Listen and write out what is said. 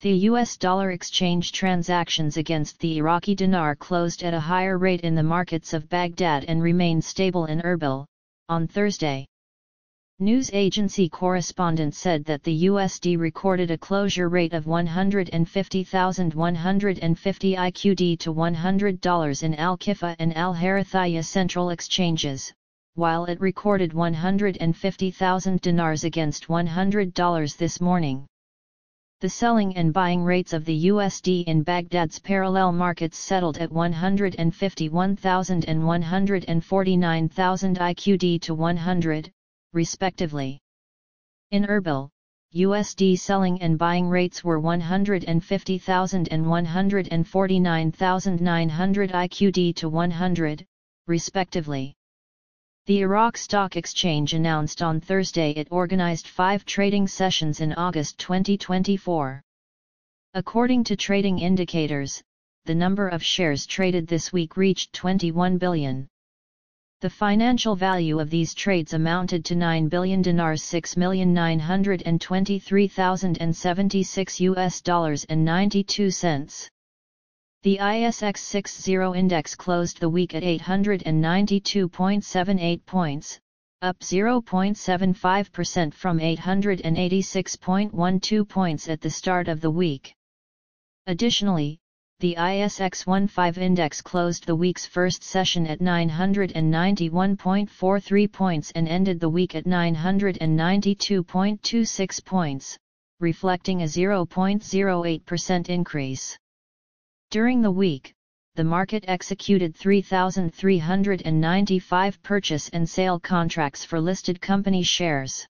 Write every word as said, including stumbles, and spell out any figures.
The U S dollar exchange transactions against the Iraqi dinar closed at a higher rate in the markets of Baghdad and remained stable in Erbil on Thursday. News agency correspondents said that the U S D recorded a closure rate of one hundred fifty thousand one hundred fifty I Q D to one hundred dollars in Al-Kifa and Al-Harithiya central exchanges, while it recorded one hundred fifty thousand dinars against one hundred dollars this morning. The selling and buying rates of the U S D in Baghdad's parallel markets settled at one hundred fifty-one thousand and one hundred forty-nine thousand I Q D to one hundred, respectively. In Erbil, U S D selling and buying rates were one hundred fifty thousand and one hundred forty-nine thousand nine hundred I Q D to one hundred, respectively. The Iraq Stock Exchange announced on Thursday it organized five trading sessions in August twenty twenty-four. According to trading indicators, the number of shares traded this week reached twenty-one billion. The financial value of these trades amounted to nine billion dinars, six million nine hundred twenty-three thousand seventy-six U S dollars and ninety-two cents. The I S X sixty index closed the week at eight hundred ninety-two point seven eight points, up zero point seven five percent from eight hundred eighty-six point one two points at the start of the week. Additionally, the I S X fifteen index closed the week's first session at nine hundred ninety-one point four three points and ended the week at nine hundred ninety-two point two six points, reflecting a zero point zero eight percent increase. During the week, the market executed three thousand three hundred ninety-five purchase and sale contracts for listed company shares.